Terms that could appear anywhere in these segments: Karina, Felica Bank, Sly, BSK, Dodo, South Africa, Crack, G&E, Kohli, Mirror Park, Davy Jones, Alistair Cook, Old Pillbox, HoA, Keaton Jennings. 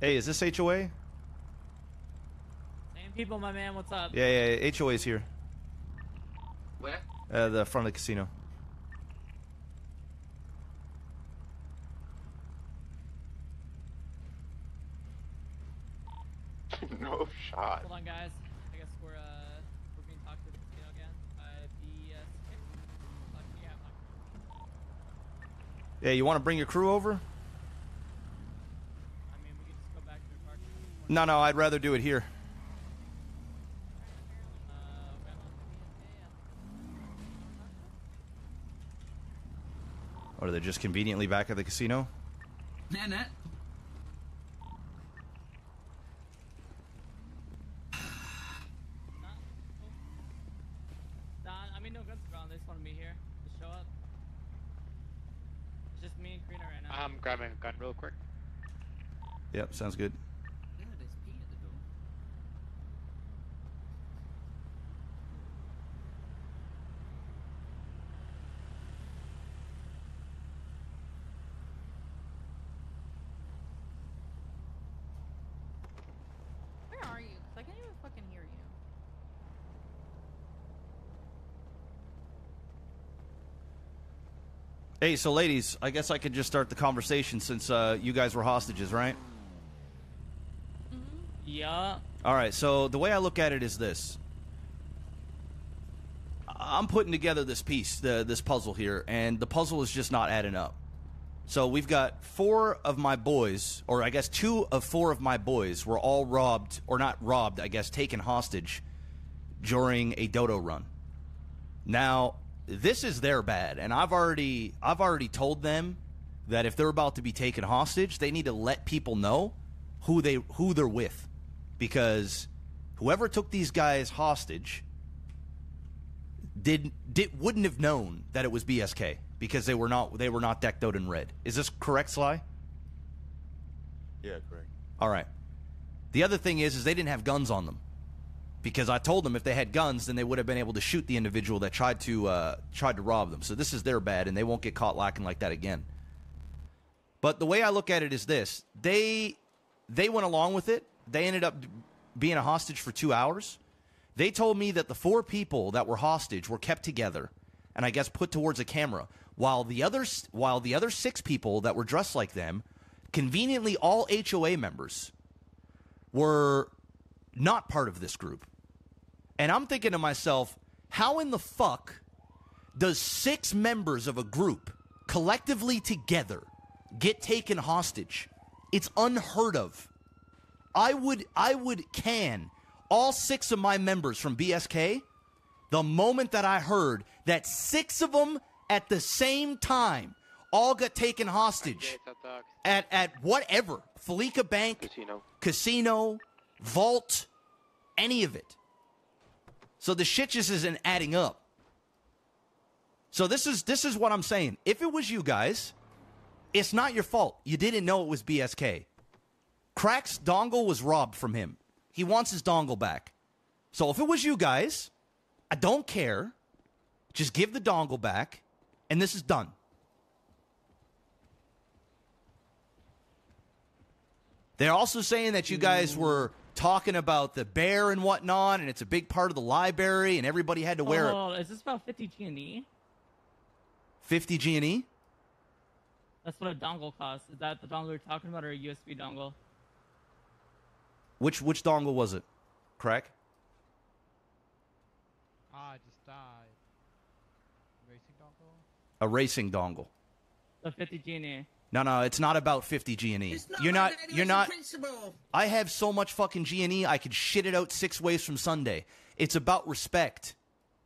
Hey, is this HOA? Same people, my man. What's up? Yeah. HOA's here. Where? The front of the casino. No shot. Hold on, guys. I guess we're being talked to the casino again by BSK. Yeah, you want to bring your crew over? No, I'd rather do it here. Or are they just conveniently back at the casino? Nanette. I mean, no guns around. They just want me here. Just show up. It's just me and Karina right now. I'm grabbing a gun real quick. Yep, sounds good. Hey, so ladies, I guess I could just start the conversation since you guys were hostages, right? Mm-hmm. Yeah. All right, so the way I look at it is this. I'm putting together this piece, this puzzle here, and the puzzle is just not adding up. So we've got four of my boys, or I guess two of four of my boys were all robbed, or not robbed, I guess taken hostage during a Dodo run. Now, this is their bad, and I've already told them that if they're about to be taken hostage, they need to let people know who they're with, because whoever took these guys hostage wouldn't have known that it was BSK because they were not decked out in red. Is this correct, Sly? Yeah, correct. All right. The other thing is they didn't have guns on them. Because I told them if they had guns, then they would have been able to shoot the individual that tried to rob them. So this is their bad, and they won't get caught lacking like that again. But the way I look at it is this. They went along with it. They ended up being a hostage for 2 hours. They told me that the four people that were hostage were kept together and I guess put towards a camera, while the other six people that were dressed like them, conveniently all HOA members, were not part of this group. And I'm thinking to myself, how in the fuck does six members of a group collectively together get taken hostage? It's unheard of. I would can all six of my members from BSK the moment that I heard that six of them at the same time all got taken hostage at whatever, Felica Bank, casino, vault, any of it. So the shit just isn't adding up. So this is what I'm saying. If it was you guys, it's not your fault. You didn't know it was BSK. Crack's dongle was robbed from him. He wants his dongle back. So if it was you guys, I don't care. Just give the dongle back, and this is done. They're also saying that you guys were talking about the bear and whatnot, and it's a big part of the library, and everybody had to wear it. Oh, is this about 50 G&E? 50 G&E? That's what a dongle costs. Is that the dongle you're talking about, or a USB dongle? Which dongle was it, Crack? I just died. Racing dongle? A racing dongle. The 50 G&E. No, it's not about 50 G&E. You're not. Principle. I have so much fucking G&E, I could shit it out 6 ways from Sunday. It's about respect.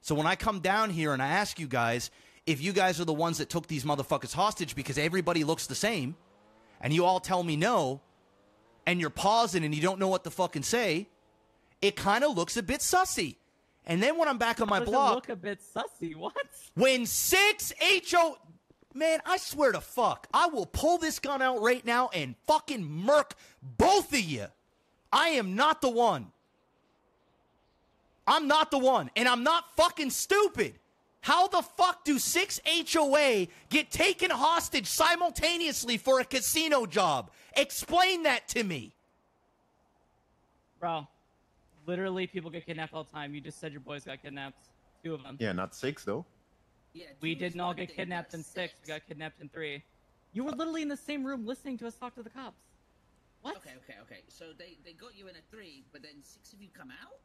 So when I come down here and I ask you guys if you guys are the ones that took these motherfuckers hostage because everybody looks the same, and you all tell me no, and you're pausing and you don't know what to fucking say, it kind of looks a bit sussy. And then when I'm back on my blog, look a bit sussy. What? When Man, I swear to fuck, I will pull this gun out right now and fucking murk both of you. I am not the one. I'm not the one, and I'm not fucking stupid. How the fuck do 6 HOA get taken hostage simultaneously for a casino job? Explain that to me. Bro, literally people get kidnapped all the time. You just said your boys got kidnapped. Two of them. Yeah, not six, though. Yeah, we didn't all get kidnapped in six. We got kidnapped in three. You were literally in the same room listening to us talk to the cops. What? Okay, okay, okay. So they got you in a three, but then six of you come out?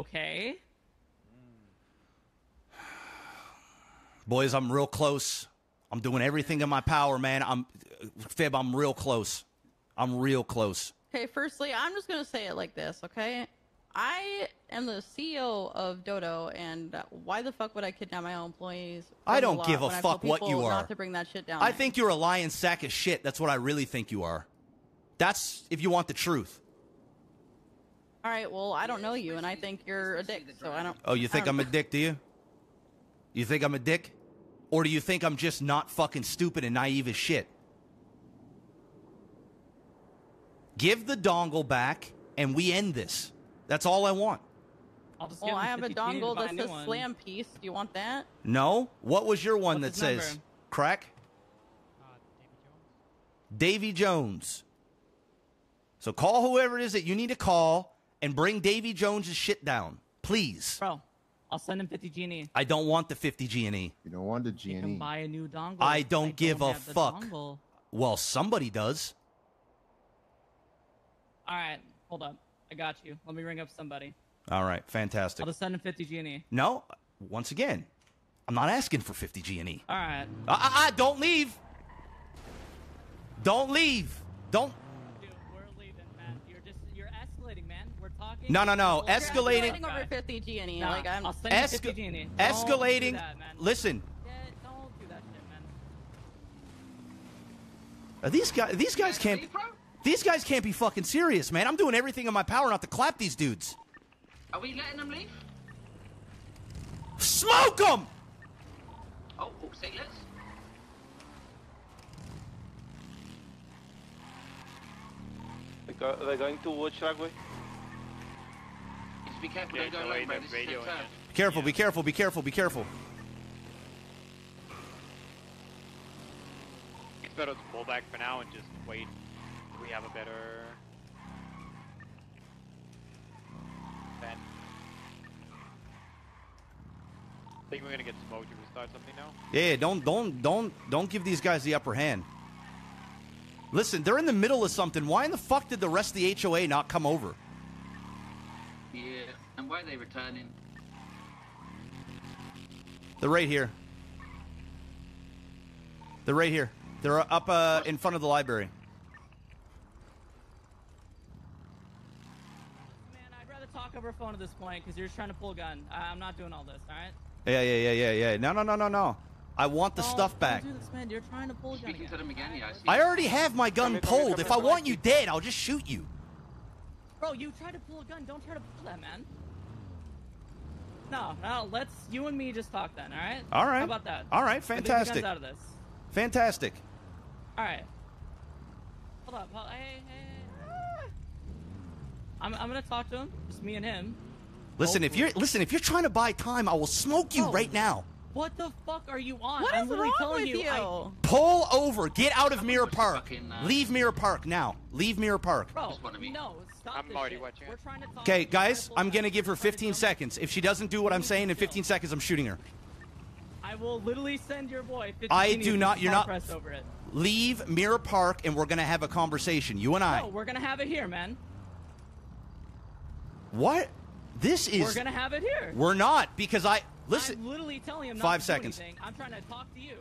Okay. Boys, I'm real close. I'm doing everything in my power, man. I'm real close. I'm real close. Okay, firstly, I'm just going to say it like this, okay? I am the CEO of Dodo, and why the fuck would I kidnap my own employees? I don't give a fuck what you are. Not to bring that shit down. I think you're a lying sack of shit. That's what I really think you are. That's if you want the truth. All right, well, I don't know you, and I think you're a dick, so I don't... Oh, you think I'm a dick, do you? You think I'm a dick? Or do you think I'm just not fucking stupid and naive as shit? Give the dongle back, and we end this. That's all I want. Well, I have a dongle that says slam piece. Do you want that? No. What was your one that says? Crack? Davy Jones. So call whoever it is that you need to call and bring Davy Jones' shit down. Please. Bro, I'll send him 50 G&E. I don't want the 50 G&E. You don't want the G&E. You can buy a new dongle. I don't give a fuck. Well, somebody does. All right. Hold up. I got you. Let me ring up somebody. All right. Fantastic. I'll just send him 50 G&E. No. Once again, I'm not asking for 50 G&E. All right. Don't leave. Don't leave. Don't. Dude, we're leaving, man. You're escalating, man. We're talking. No, no, no. Escalating. Over 50 G&E. Nah, like, I'll send you 50 G&E. Escalating. Do that, man. Listen. Yeah, don't do that shit, man. Are these guys can't... These guys can't be fucking serious, man. I'm doing everything in my power not to clap these dudes. Are we letting them leave? Smoke them! Oh, say less. They're going towards Shragway. Just be careful, yeah, don't go alone, man. Be careful, be careful, be careful, be careful. It's better to pull back for now and just wait. We have a better plan. I think we're gonna get smoked if we start something now. Yeah, don't give these guys the upper hand. Listen, they're in the middle of something. Why in the fuck did the rest of the HOA not come over? Yeah, and why are they returning? They're right here. They're right here. They're up in front of the library. Over phone at this point because you're just trying to pull a gun. I'm not doing all this, all right? Yeah. No. I want the stuff back. Don't do this, man. You're trying to pull a gun. To them again, yeah, I already have my gun pulled. If I want you dead, I'll just shoot you. Bro, you tried to pull a gun. Don't try to pull that, man. No. Let's you and me just talk then, all right? All right. How about that? All right. Fantastic. Get the guns out of this. Fantastic. All right. Hold up. Hey. I'm gonna talk to him. Just me and him. Listen, if you're trying to buy time, I will smoke you right now. What the fuck are you on? What is wrong with you? Pull over. Get out of Mirror Park. Leave Mirror Park now. Leave Mirror Park. Bro, no, stop. I'm already watching. We're trying to talk. Okay, guys, I'm gonna give her 15 seconds. If she doesn't do what I'm saying in 15 seconds, I'm shooting her. I will literally send your boy. I do not. You're not. Press over it. Leave Mirror Park, and we're gonna have a conversation. You and I. No, we're gonna have it here, man. What? This is... We're gonna have it here. We're not, because I... Listen... I'm literally telling him not 5 seconds. To do anything. I'm trying to talk to you.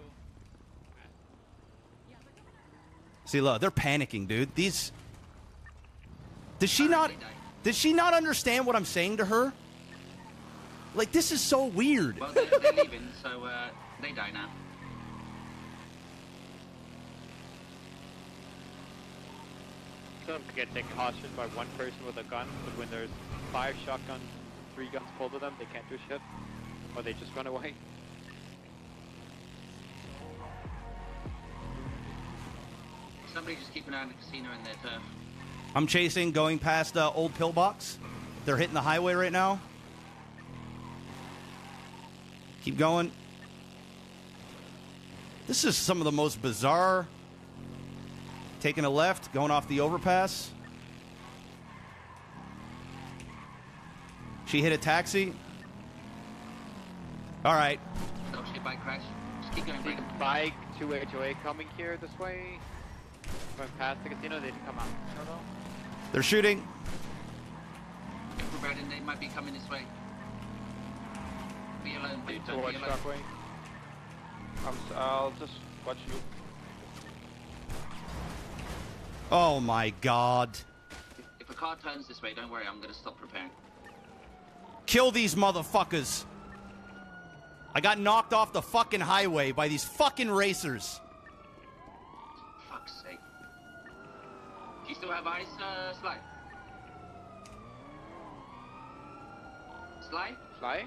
See, look, they're panicking, dude. These... Does she not understand what I'm saying to her? Like, this is so weird. Well, they're leaving, so, they die now. Don't forget, they're cautioned by one person with a gun, but when there's 5 shotguns, 3 guns pulled to them, they can't do shit, or they just run away. Somebody just keep an eye on the casino in that turf. I'm chasing, going past Old Pillbox. They're hitting the highway right now. Keep going. This is some of the most bizarre Taking a left, going off the overpass. She hit a taxi. All right. Don't see a bike crash. Just keep going. Bike, two-way HoA coming here this way. Went past the casino, they didn't come out. No, no. They're shooting. And they might be coming this way. Be alone. Be alone. Watch that way. I'll just watch you. Oh my God. If a car turns this way, don't worry, I'm gonna stop preparing. Kill these motherfuckers. I got knocked off the fucking highway by these fucking racers. For fuck's sake. Do you still have eyes, Sly? Sly? Sly?